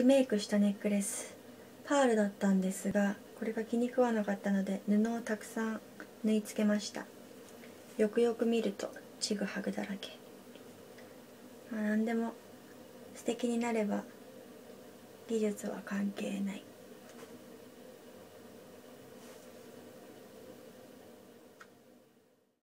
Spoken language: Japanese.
リメイクしたネックレス、パールだったんですが、これが気に食わなかったので布をたくさん縫い付けました。よくよく見るとちぐはぐだらけ。まあ、何でも素敵になれば技術は関係ない。